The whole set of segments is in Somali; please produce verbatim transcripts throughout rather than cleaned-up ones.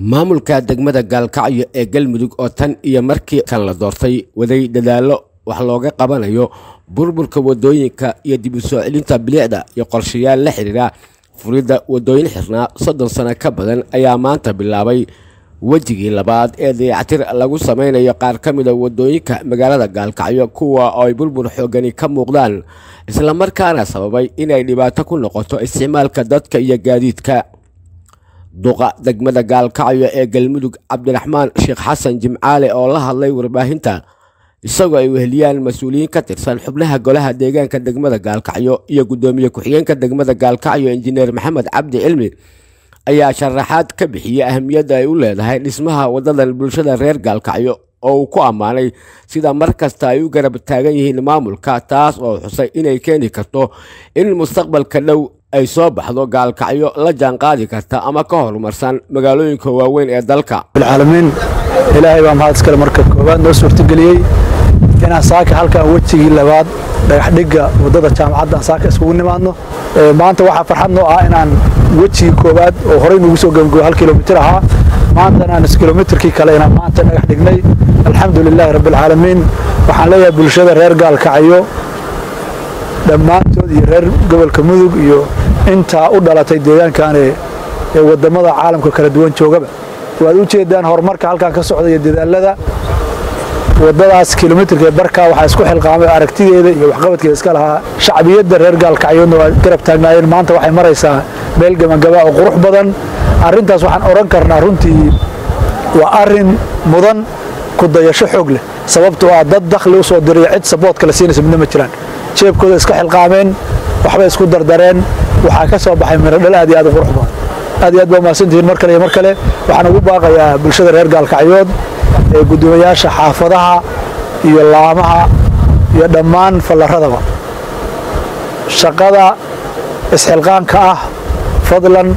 maamulka degmada Gaalkacyo ee Galmudug oo tan iyo markii kala doortay waday dadaalo wax looga qabanayo burburka wadooyinka iyo dib u soo celinta bilicda iyo qorshayaal la xiriira furidda wadooyin xirnaa soddon sano ka badan ayaa maanta bilaabay wajigii labaad ee dayactir lagu samaynayo qaar ka mid ah wadooyinka magaalada Gaalkacyo kuwa oo ay burbur xoogani ka muuqdaan isla markaana sababay inay dhibaato ku noqoto isticmaalka dadka iyo gaadiidka. duqa degmada Gaalkacyo ee Galmudug Cabdiraxmaan Sheekh Xasan Jimcaale oo la hadlay warbaahinta isagoo ay weheliyaan mas'uuliyiin ka tirsan xubnaha golaha deegaanka degmada Gaalkacyo iyo gudoomiye ku-xigeenka degmada Gaalkacyo injineer Maxamed Cabdi Cilmi ayaa sharaxaad ka bixiyay ahmiyadda ay u leedahay dhismaha wadadan bulshada reer Gaalkacyo oo ku amaanay sida markasta ay u garab taagan yihiin maamulka, taas oo xusay inay keeni karto in mustaqbalka dhow ay soo baxdo Gaalkacyo la jaan qaadi karta ama ka horumarsan magaalooyinka waaweyn ee dalka caalamiin. ilaahay baa mahad iskale marka koobaad noo suurtageliyay inaan saaka halka wajigii labaad dhagax dhigga wadada jaamacadda saaka isugu nimaadno. maanta waxa farxad noo ah inaan wajigii koobaad oo horey nagu soo gabagabo hal kiiloomitir ahaa maanta aan kiiloomitirkii kale inaan maanta dhagax dhignay. alxamdulilaahi rabbil caalamiin. waxaan leeyahay bulshada reer Gaalkacyo dhammaantood iyo reer gobolka Mudug iyo inta u dhalatay deegaankan ee wadamada caalamka kala duwan joogaba waad u jeedaan horumarka halkan ka socda iyo dadaalada wadadaas kiiloomitirka barka waxa isku xilqaamay aragtideeda iyo waxqabadkeeda iska lahaa shacbiyadda reer Gaalkacyo waa garab taagnaayeen. maanta waxay maraysaa meel gabagaba oo qurux badan. arintaas waxaan oran karnaa runtii waa arin mudan ku dayasho xoog leh sababtoo ah dad dakhli u soo diray cid support kala siinaysa midna ma jiraan. jeebkooda iska xilqaameen waxba isku dardareen waxaa ka soo baxay miro dhal aad iyo aad u qurux badan. aad iyo aad baa maasantiin mar kale mar kale waxaan ugu baaqayaa bulshada reer Gaalkacyo ee gudoomiyaasha xaafadaha iyo laamaha iyo dhammaan fallaradaba shaqada isxilqaanka ah fadlan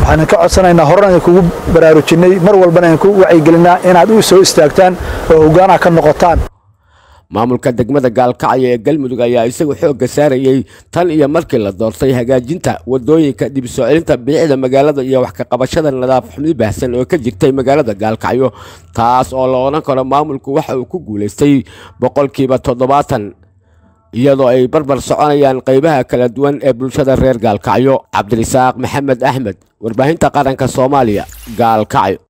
waxaan ka codsanaynaa horana kugu baraarujinay mar walbana aan ku wacyi gelinaa inaad u soo istaagtaan oo hogaana ka noqotaan. maamulka degmada Gaalkacyo ee Galmudug ayaa isagu xoog saarayay tan iyo markii la doortay hagaajinta wadooyinka dib soo celinta bilicda magaalada iyo wax ka qabashada nadaafad xumid baahsan oo ka jirtay magaalada Gaalkacyo, taas oo la oran karo maamulku waxa uu ku guuleystay boqolkiiba toddobaatan iyadoo ay barbar soconayaan qaybaha kala duwan ee bulshada reer Gaalkacyo. Cabdilisaaq Maxamed Ahmed, warbaahinta qaranka Soomaaliya, Gaalkacyo.